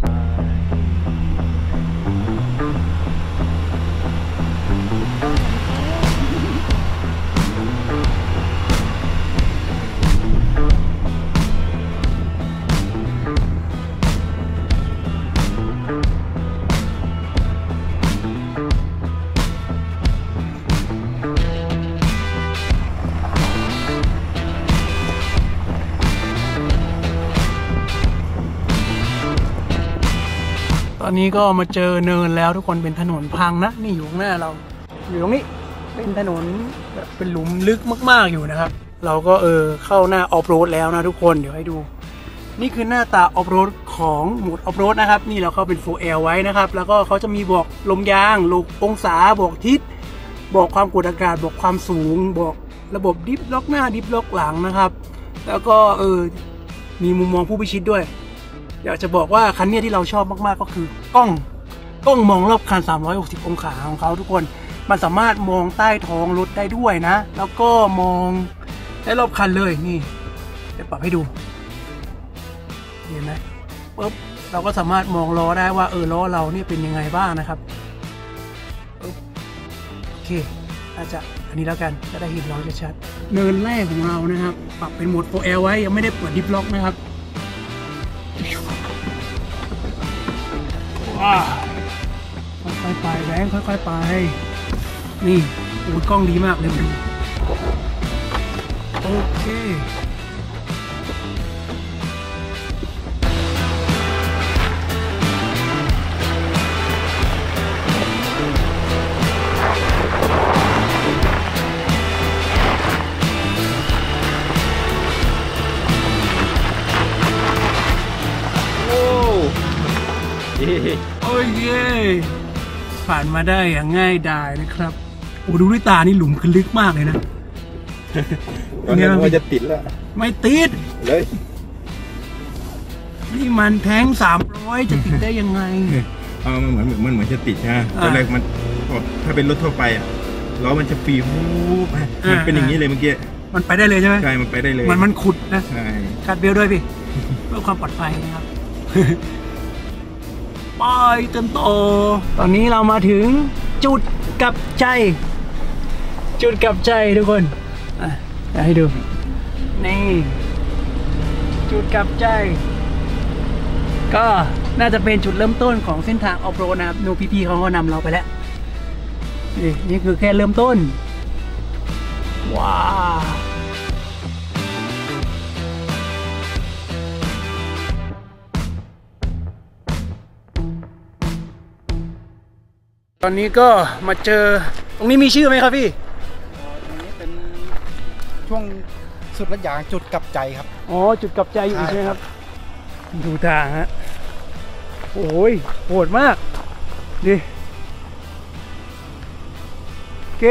ตอนนี้ก็มาเจอเนินแล้วทุกคนเป็นถนนพังนะนี่อยู่ข้างหน้าเราอยู่ตรงนี้เป็นถนนเป็นหลุมลึกมากๆอยู่นะครับเราก็เข้าหน้าออฟโรดแล้วนะทุกคนเดี๋ยวให้ดูนี่คือหน้าตาออฟโรดของโหมดออฟโรดนะครับนี่เราเข้าเป็น 4L ไว้นะครับแล้วก็เขาจะมีบอกลมยางองศาบอกทิศบอกความกดอากาศบอกความสูงบอกระบบดิฟล็อกหน้าดิฟล็อกหลังนะครับแล้วก็มีมุมมองผู้พิชิตด้วยอยากจะบอกว่าคันนี้ที่เราชอบมากๆก็คือกล้องมองรอบคัน360องศาของเขาทุกคนมันสามารถมองใต้ท้องรถได้ด้วยนะแล้วก็มองได้รอบคันเลยนี่จะปรับให้ดูเห็นไหมปุ๊บเราก็สามารถมองล้อได้ว่าล้อเราเนี่ยเป็นยังไงบ้างนะครับโอเคอาจจะอันนี้แล้วกันจะได้เห็นล้อชัดๆเนินแรกของเรานะครับปรับเป็นโหมด 4L ไว้ยังไม่ได้เปิดดิฟล็อกนะครับค่อยๆไปแรงค่อยๆไปนี่อูดกล้องดีมากเลยดูโอเคโอ้ยเย่ผ่านมาได้อย่างง่ายดายนะครับโอ้ดูด้วยตานี่หลุมคือลึกมากเลยนะตอนนี้ว่าจะติดแล้วไม่ติดเลยนี่มันแทง300จะติดได้ยังไงมันเหมือนจะติดนะตอนแรกมันถ้าเป็นรถทั่วไปอ่ะล้อมันจะฟีวูบมันเป็นอย่างนี้เลยเมื่อกี้มันไปได้เลยใช่ไหมใช่มันไปได้เลยมันขุดนะใช่กัดเบลด้วยพี่เพื่อความปลอดภัยนะครับไปเต็มโตตอนนี้เรามาถึงจุดกลับใจทุกคนอยากให้ดูนี่จุดกลับใจก็น่าจะเป็นจุดเริ่มต้นของเส้นทางออฟโรดนะครับนูพี่ๆเขาก็นำเราไปแล้วนี่คือแค่เริ่มต้นว้าตอนนี้ก็มาเจอตรงนี้มีชื่อไหมครับพี่ตรงนี้เป็นช่วงสุดระยางจุดกลับใจครับอ๋อจุดกลับใจอยู่ใช่ไหมครับดูทางฮะโอ้ยโหดมากดิโอเค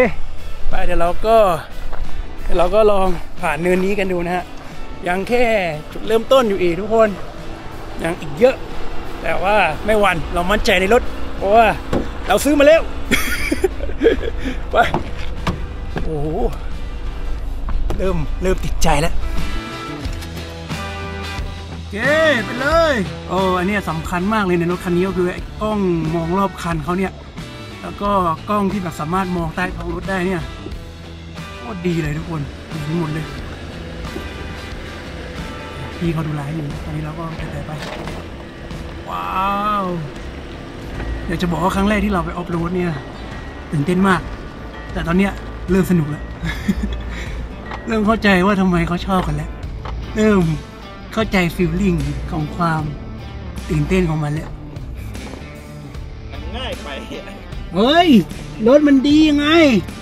ไปเดี๋ยวเราก็ลองผ่านเนินนี้กันดูนะฮะยังแค่จุดเริ่มต้นอยู่อีกทุกคนยังอีกเยอะแต่ว่าไม่หวั่นเรามั่นใจในรถเพราะว่าเราซื้อมาแล้วไป โอ้โหเริ่มติดใจแล้วเย้ไปเลยโอ้อันนี้สำคัญมากเลยในรถคันนี้ก็คือกล้องมองรอบคันเขาเนี่ยแล้วก็กล้องที่แบบสามารถมองใต้ท้องรถได้เนี่ยโคตรดีเลยทุกคนเห็นหมดเลยพี่เขาดูร้ายอยู่ตอนนี้เราก็เดินไปว้าวอยากจะบอกว่าครั้งแรกที่เราไปออฟโรดเนี่ยตื่นเต้นมากแต่ตอนเนี้ยเริ่มสนุกแล้ว เริ่มเข้าใจว่าทำไมเขาชอบกันแล้วเริ่มเข้าใจฟีลลิ่งของความตื่นเต้นของมันแล้วมันง่ายไปเฮ้ยรถมันดียังไง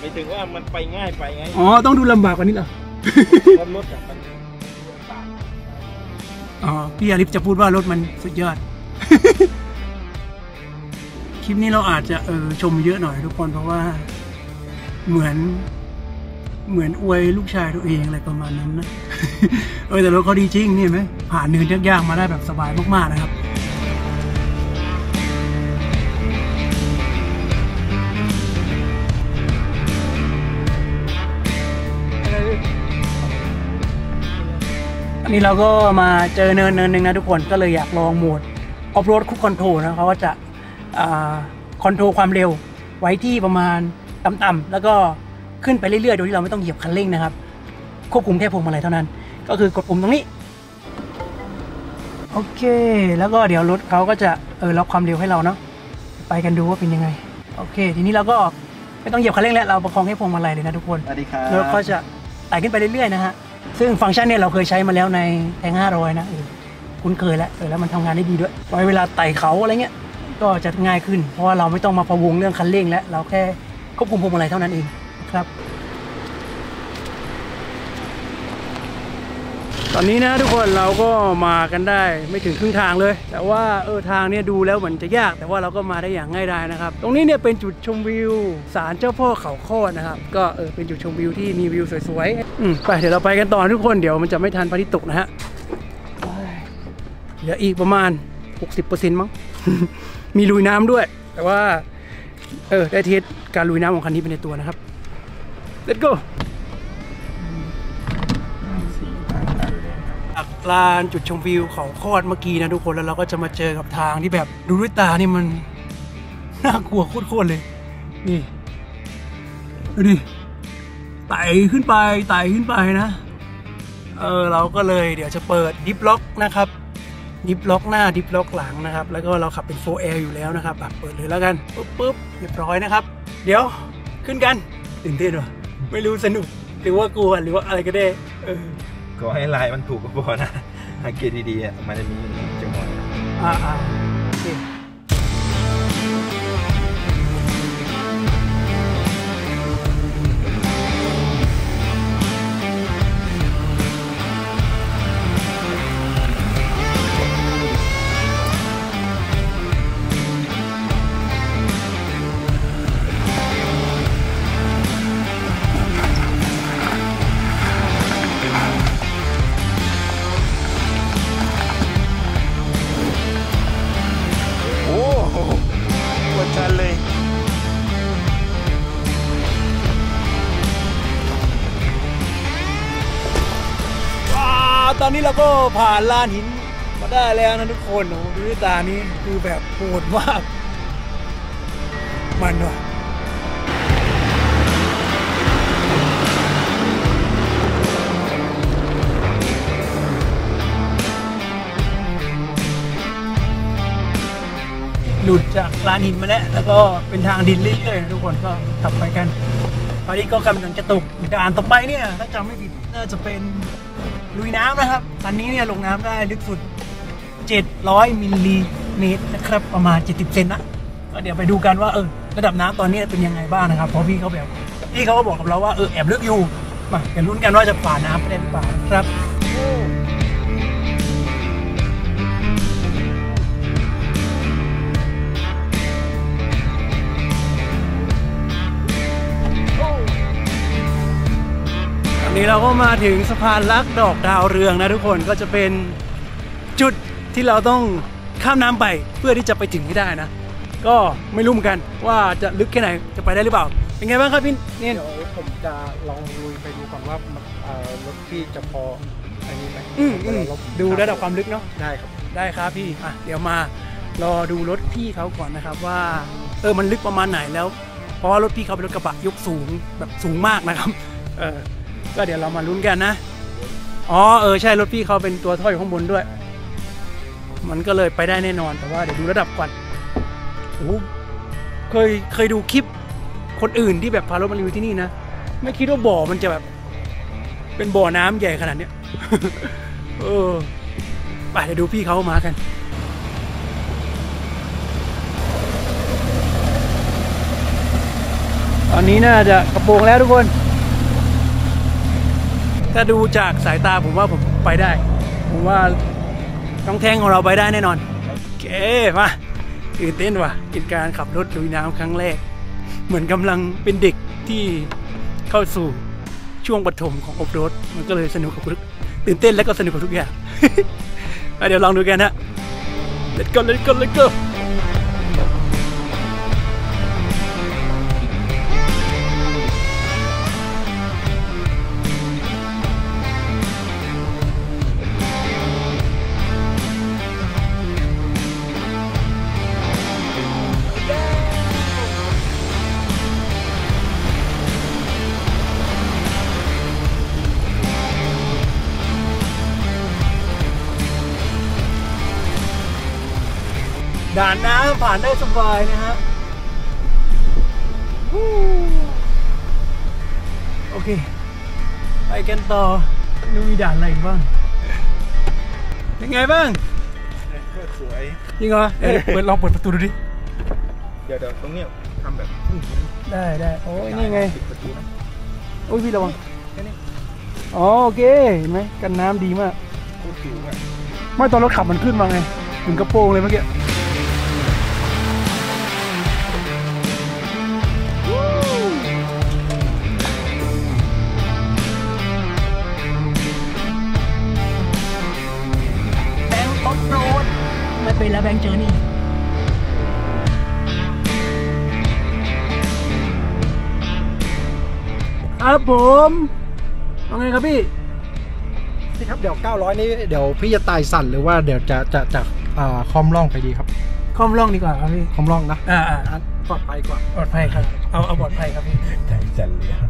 ไม่ถึงว่ามันไปง่ายไปไงอ๋อต้องดูลำบากกว่านี้เหรอ รถแบบมันอ๋อพี่อาริฟจะพูดว่ารถมันสุดยอด คลิปนี้เราอาจจะชมเยอะหน่อยทุกคนเพราะว่าเหมือนอวยลูกชายตัวเองอะไรประมาณนั้นนะ แต่รถเขาดีจริงนี่ไหมผ่านเนินยากๆมาได้แบบสบายมากๆนะครับอันนี้เราก็มาเจอเนินหนึ่งนะทุกคนก็เลยอยากลองโหมดออฟโรดคอนโทรลนะเขาก็จะคอนโทรลความเร็วไว้ที่ประมาณต่ำๆแล้วก็ขึ้นไปเรื่อยๆโดยที่เราไม่ต้องเหยียบคันเร่งนะครับควบคุมแค่พวงมาลัยเท่านั้นก็คือกดปุ่มตรงนี้โอเคแล้วก็เดี๋ยวรถเขาก็จะล็อกความเร็วให้เราเนาะไปกันดูว่าเป็นยังไงโอเคทีนี้เราก็ไม่ต้องเหยียบคันเร่งแล้วเราประคองให้พวงมาลัยเลยนะทุกคนรถเขาจะไต่ขึ้นไปเรื่อยๆนะฮะซึ่งฟังก์ชันเนี่ยเราเคยใช้มาแล้วในแทง500นะคุ้นเคยแล้วแล้วมันทำงานได้ดีด้วยไว้เวลาไต่เขาอะไรเงี้ยก็จะง่ายขึ้นเพราะว่าเราไม่ต้องมาพะวงเรื่องคันเร่งแล้วเราแค่ควบคุมพวงมาลัยเท่านั้นเองครับตอนนี้นะทุกคนเราก็มากันได้ไม่ถึงครึ่งทางเลยแต่ว่าทางเนี่ยดูแล้วเหมือนจะยากแต่ว่าเราก็มาได้อย่างง่ายดายนะครับตรงนี้เนี่ยเป็นจุดชมวิวศาลเจ้าพ่อเขาค้อนะครับก็เป็นจุดชมวิวที่มีวิวสวยๆไปเดี๋ยวเราไปกันต่อทุกคนเดี๋ยวมันจะไม่ทันพระอาทิตย์ตกนะฮะเหลืออีกประมาณ 60% มั้ง มีลุยน้ำด้วยแต่ว่าได้เทสการลุยน้ำของคันนี้เป็นในตัวนะครับ Let's go จากลานจุดชมวิวเขาค้อเมื่อกี้นะทุกคนแล้วเราก็จะมาเจอกับทางที่แบบดูด้วยตานี่มันน่ากลัวโคตรๆเลยนี่ดูดิไต่ขึ้นไปนะเราก็เลยเดี๋ยวจะเปิดดิฟล็อกนะครับดิฟล็อกหน้าดิฟล็อกหลังนะครับแล้วก็เราขับเป็น 4L อยู่แล้วนะครับเปิดเลยแล้วกันปุ๊บเรียบร้อยนะครับเดี๋ยวขึ้นกันตื่นเต้นวะไม่รู้สนุกหรือว่ากลัวหรือว่าอะไรก็ได้ขอให้ลายมันถูกก็พอนะสังเกตดีๆอ่ะมันจะมีจังหวะโอเคตอนนี้เราก็ผ่านลานหินมาได้แล้วนะทุกคนดูด้วยตานี้คือแบบโหดมากมันว่ะหลุดจากลานหินมาแล้วก็เป็นทางดินเรื่อยๆทุกคนก็ขับไปกันตอนนี้ก็กำลังจะตกด่านต่อไปเนี่ยถ้าจำไม่ผิดน่าจะเป็นลุยน้ำนะครับคันนี้เนี่ยลงน้ำได้ลึกสุด700มิลลิเมตรนะครับประมาณ70เซนนะก็เดี๋ยวไปดูกันว่าระดับน้ำตอนนี้เป็นยังไงบ้างนะครับเพราะพี่เขาแบบพี่เขาก็บอกกับเราว่าแอบลึกอยู่มาเดี๋ยวลุ้นกันว่าจะฝ่าน้ำไปได้หรือเปล่าครับนี่เราก็มาถึงสะพานลักดอกดาวเรืองนะทุกคนก็จะเป็นจุดที่เราต้องข้ามน้ำไปเพื่อที่จะไปถึงให้ได้นะก็ไม่รู้เหมือนกันว่าจะลึกแค่ไหนจะไปได้หรือเปล่าเป็นไงบ้างครับพี่เนี่ย ผมจะลองลุยไปดูก่อนว่ารถที่จะพออันนี้ไหมดูระดับความลึกเนาะได้ครับได้ครับพี่อ่ะเดี๋ยวมารอดูรถพี่เขาก่อนนะครับว่ามันลึกประมาณไหนแล้วเพราะว่ารถพี่เขาเป็นรถกระบะยกสูงแบบสูงมากนะครับก็เดี๋ยวเรามาลุ้นกันนะอ๋อใช่รถพี่เขาเป็นตัวท่ออยู่ข้างบนด้วยมันก็เลยไปได้แน่นอนแต่ว่าเดี๋ยวดูระดับก่อนโอ้เคยดูคลิปคนอื่นที่แบบพารถมารีวิวที่นี่นะไม่คิดว่าบ่อมันจะแบบเป็นบ่อน้ำใหญ่ขนาดเนี้ยไปเดี๋ยวดูพี่เขามากันตอนนี้น่าจะกระโปรงแล้วทุกคนถ้าดูจากสายตาผมว่าผมไปได้ผมว่าต้องแท่งของเราไปได้แน่นอนโอเคมาตื่นเต้นว่ะกิจการขับรถลุยน้ำครั้งแรกเหมือนกำลังเป็นเด็กที่เข้าสู่ช่วงปฐมของออฟโรดมันก็เลยสนุกกับทุกตื่นเต้นและก็สนุกกับทุกอย่าง เดี๋ยวลองดูกันนะ Let's go Let's go Let's goด่านน้ำผ่านได้สบายนะฮะโอเคไปกันต่อดูมีด่านอะไรบ้างยังไงบ้างสวยจริงเหรอเปิดลองเปิดประตูดูดิเดี๋ยวตรงนี้ทำแบบได้โอ้ยนี่ไงประตูนะโอ้ยพี่ระวังอ๋อโอเคเห็นไหมกันน้ำดีมากไม่ตอนรถขับมันขึ้นมาไงถึงกระโปรงเลยเมื่อกี้เป็นแล้วแบงค์เจอนี่ครับผมเอาไงครับพี่ครับเดี๋ยว900นี่เดี๋ยวพี่จะตายสั่นหรือว่าเดี๋ยวจะคอมล่องไปดีครับคอมล่องดีกว่าครับพี่คอมล่องนะปลอดภัยกว่าปลอดภัยครับเอาปลอดภัยครับพี่ตายสั่นเลยครับ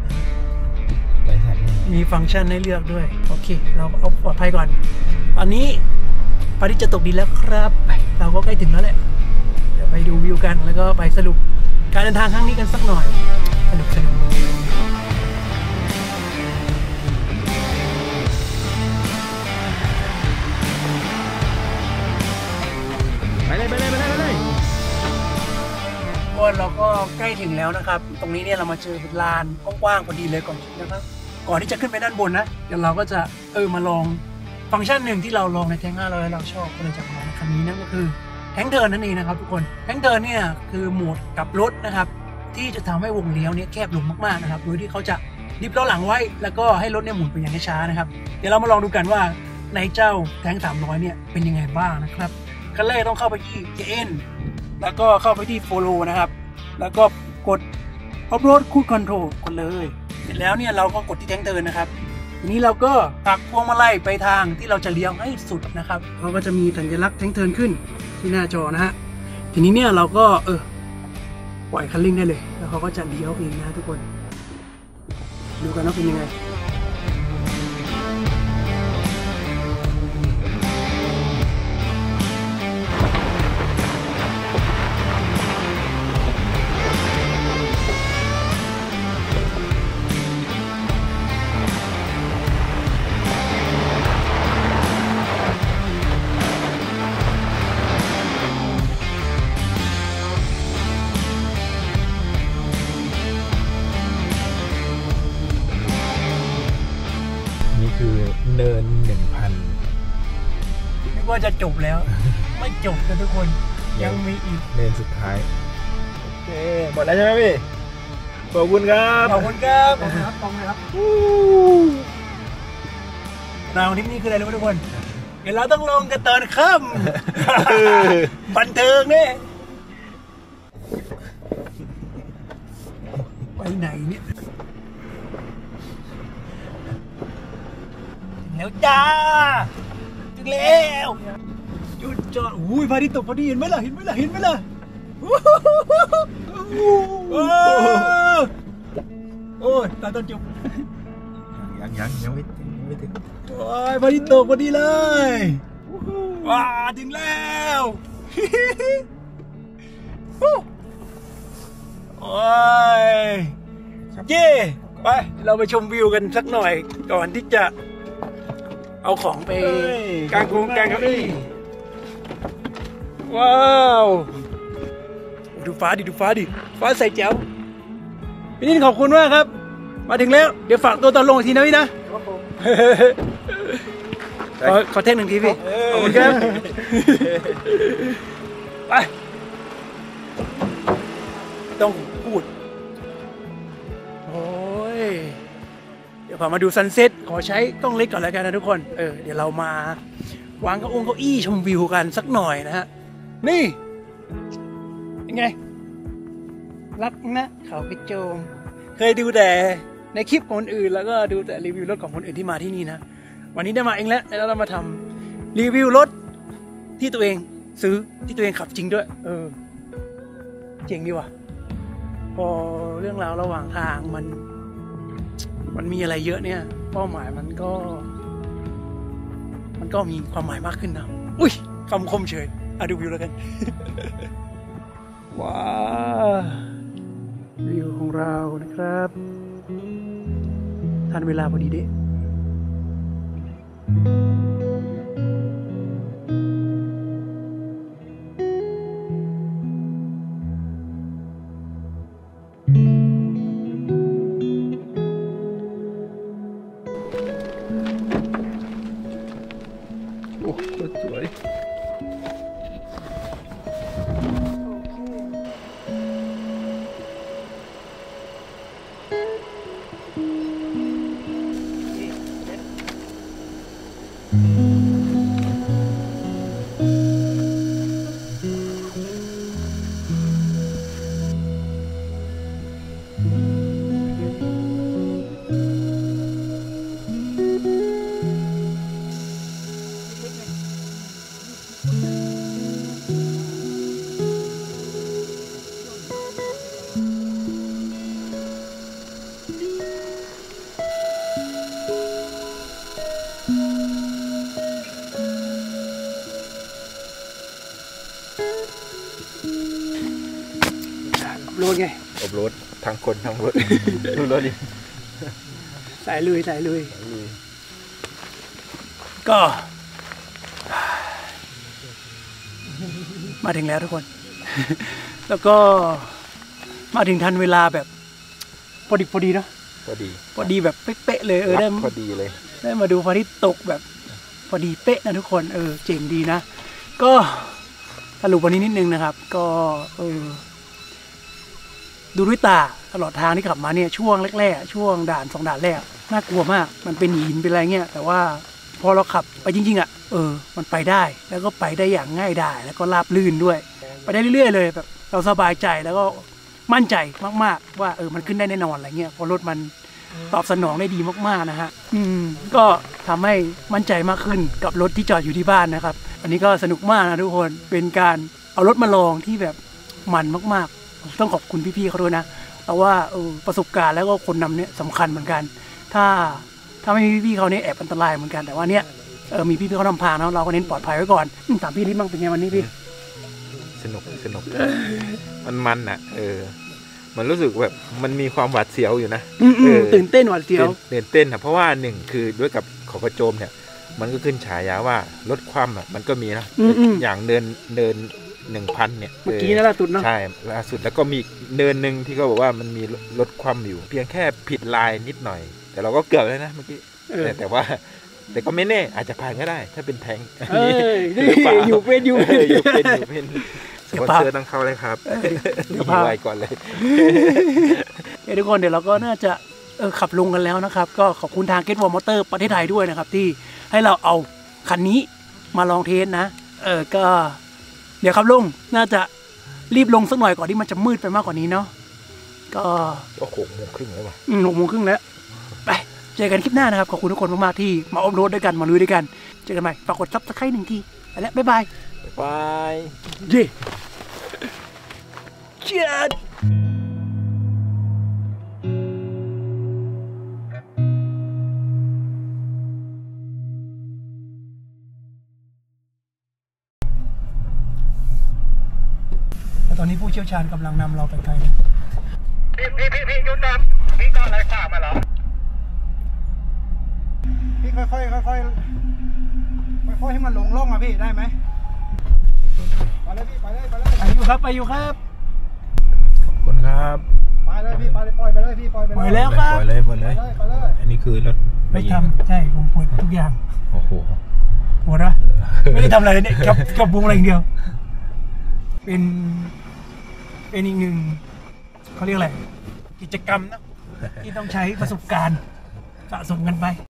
มีฟังก์ชันให้เลือกด้วยโอเคเราเอาปลอดภัยก่อนอันนี้พอที่จะตกดินแล้วครับเราก็ใกล้ถึงแล้วแหละเดี๋ยวไปดูวิวกันแล้วก็ไปสรุปการเดินทางครั้งนี้กันสักหน่อยสนุกไปเลยวันเราก็ใกล้ถึงแล้วนะครับตรงนี้เนี่ยเรามาเจอลานกว้างๆพอดีเลยก่อนนะครับก่อนที่จะขึ้นไปด้านบนนะเดี๋ยวเราก็จะมาลองฟังก์ชันหนึ่งที่เราลองในแทง500แล้วเราชอบก็เลยจับมาคันนี้นั่นก็คือแทงเดินนั่นเองนะครับทุกคนแทงเดินเนี่ยคือโหมดกับรถนะครับที่จะทำให้วงเลี้ยวเนี่ยแคบลงมากๆนะครับโดยที่เขาจะดิฟล้อหลังไว้แล้วก็ให้รถเนี่ยหมุนไปอย่างช้าๆนะครับเดี๋ยวเรามาลองดูกันว่าในเจ้าแทง300เนี่ยเป็นยังไงบ้างนะครับขั้นแรกต้องเข้าไปที่ GN แล้วก็เข้าไปที่ Follow นะครับแล้วก็กด Off-road Cruise Control กดเลยเสร็จแล้วเนี่ยเราก็กดที่แทงเดินนะครับทีนี้เราก็ปักพวงมาลัยไปทางที่เราจะเลี้ยวให้สุดนะครับเราก็จะมีสัญลักษณ์แทงเทิร์นขึ้นที่หน้าจอนะฮะทีนี้เนี่ยเราก็ปล่อยคันเร่งได้เลยแล้วเขาก็จะเลี้ยวเองนะทุกคนดูกันว่าเป็นยังไงเนิน 1,000 นึกว่าจะจบแล้วไม่จบนะทุกคนยังมีอีกเนินสุดท้ายโอเคหมดแล้วใช่ไหมพี่ขอบคุณครับขอบคุณครับนาวทิปนี้คืออะไรรู้ไหมทุกคนเดี๋ยวเราต้องลงกันตอนค่ำบันเทิงเนี่ยไปไหนเนี่ย แล้วจ้าถึงแล้วจุดจอดอุ้ยพระอาทิตย์ตกพอดีเห็นไหมล่ะโอ้ยตาต้นจุกยังไม่ถึงโอ้ยพระอาทิตย์ตกพอดีเลยว้าถึงแล้วโอ้ยเย่ไปเราไปชมวิวกันสักหน่อยก่อนที่จะเอาของไปกางกุ้งกางเก้าอี้ว้าวดูฟ้าดิฟ้าใสแจ๋วพี่นินขอบคุณมากครับมาถึงแล้วเดี๋ยวฝากตัวตอนลงอีกทีนะพี่นะขอเทคหนึ่งทีพี่ขอบคุณครับไปต้องพูดโอ้ยเดี๋ยวพามาดูซันเซ็ตขอใช้กล้องเล็กก่อนแล้วกันนะทุกคนเดี๋ยวเรามาวางเก้าอี้ชมวิวกันสักหน่อยนะฮะนี่ยังไงรักนะเขาพิจมเคยดูแต่ในคลิปคนอื่นแล้วก็ดูแต่รีวิวรถของคนอื่นที่มาที่นี่นะวันนี้ได้มาเองแล้วเรามาทำรีวิวรถที่ตัวเองซื้อที่ตัวเองขับจริงด้วยเจ๋งดีว่ะพอเรื่องราวระหว่างทางมันมีอะไรเยอะเนี่ยเป้าหมายมันก็มีความหมายมากขึ้นนะอุ้ยคำคมเฉยอะดูวิวแล้วกันว้าววิวของเรานะครับทันเวลาพอดีเด้โอ้สวยอบรถทั้งคนทั้งรถดูรถดิสายลุยก็มาถึงแล้วทุกคนแล้วก็มาถึงทันเวลาแบบพอดีเนาะพอดีแบบเป๊ะเลยได้พอดีเลยได้มาดูพระอาทิตย์ตกแบบพอดีเป๊ะนะทุกคนเจ๋งดีนะก็สรุปวันนี้นิดนึงนะครับก็ดูด้วยตาตลอดทางที่ขับมาเนี่ยช่วงแรกๆช่วงด่าน2ด่านแรกน่ากลัวมากมันเป็นหินเป็นอะไรเงี้ยแต่ว่าพอเราขับไปจริงๆอ่ะมันไปได้แล้วก็ไปได้อย่างง่ายดายแล้วก็ราบลื่นด้วยไปได้เรื่อยๆเลยแบบเราสบายใจแล้วก็มั่นใจมากๆว่ามันขึ้นได้แน่นอนอะไรเงี้ยพอรถมันตอบสนองได้ดีมากๆนะฮะก็ทำให้มั่นใจมากขึ้นกับรถที่จอดอยู่ที่บ้านนะครับอันนี้ก็สนุกมากนะทุกคนเป็นการเอารถมาลองที่แบบมันมากๆต้องขอบคุณพี่ๆเขาด้วยนะแต่ว่าประสบการณ์แล้วก็คนนำเนี่ยสำคัญเหมือนกันถ้าไม่มีพี่ๆเขาเนี่ยแอบอันตรายเหมือนกันแต่ว่าเนี่ยมีพี่ๆเขานำพาเนาะเราก็เน้นปลอดภัยไว้ก่อนถามพี่นิดบ้างเป็นไงวันนี้พี่สนุกมันอ่ะมันรู้สึกแบบมันมีความหวาดเสียวอยู่นะตื่นเต้นหวาดเสียวตื่นเต้นนะเพราะว่าหนึ่งคือด้วยกับเขาประโจมเนี่ยมันก็ขึ้นฉายาว่ารถคว่ำมันก็มีนะอย่างเดิน1,000เนี่ยเมื่อกี้ล่าสุดเนาะใช่ล่าสุดแล้วก็มีเนินหนึ่งที่เขาบอกว่ามันมีรถคว่ำอยู่เพียงแค่ผิดลายนิดหน่อยแต่เราก็เกือบแล้วนะเมื่อกี้แต่ว่าก็ไม่แน่อาจจะผ่านก็ได้ถ้าเป็นแทงอยู่เป็นสปอนเซอร์ต้องเข้าเลยครับรีบไวก่อนเลยทุกคนเดี๋ยวเราก็น่าจะขับลงกันแล้วนะครับก็ขอบคุณทางเกตวอร์มอเตอร์ประเทศไทยด้วยนะครับที่ให้เราเอาคันนี้มาลองเทสนะก็เดี๋ยวครับลุงน่าจะรีบลงสักหน่อยก่อนที่มันจะมืดไปมากกว่านี้เนาะก็6 โมงครึ่งแล้วว่ะ6 โมงครึ่งแล้วไป เจอกันคลิปหน้านะครับขอบคุณทุกคนมากๆที่มาออฟโรดด้วยกันมาลุยด้วยกันเจอกันใหม่ฝากกด Subscribe หนึ่งทีและบ๊ายบายบายเย้เจ็ดตอนนี้ผู้เชี่ยวชาญกำลังนำเราไปไกลนะพี่ยุทธครับพี่ก้อนอะไรฝ่ามาเหรอพี่ค่อยให้มันลงล่องอ่ะพี่ได้ไหมไปเลยพี่ไปเลยไปอยู่ครับขอบคุณครับไปเลยพี่ไปเลยปล่อยไปเลยพี่ปล่อยไปเลยปล่อยแล้วครับปล่อยเลยอันนี้คือรถไม่ทำใช่ผมปวดทุกอย่างโอ้โหปวดนะไม่ได้ทำอะไรเลยเนี่ยกับวงอะไรอย่างเดียวเป็นอีกหนึ่งเขาเรียกอะไรกิจกรรมนะที่ต้องใช้ประสบการณ์สะสมกันไป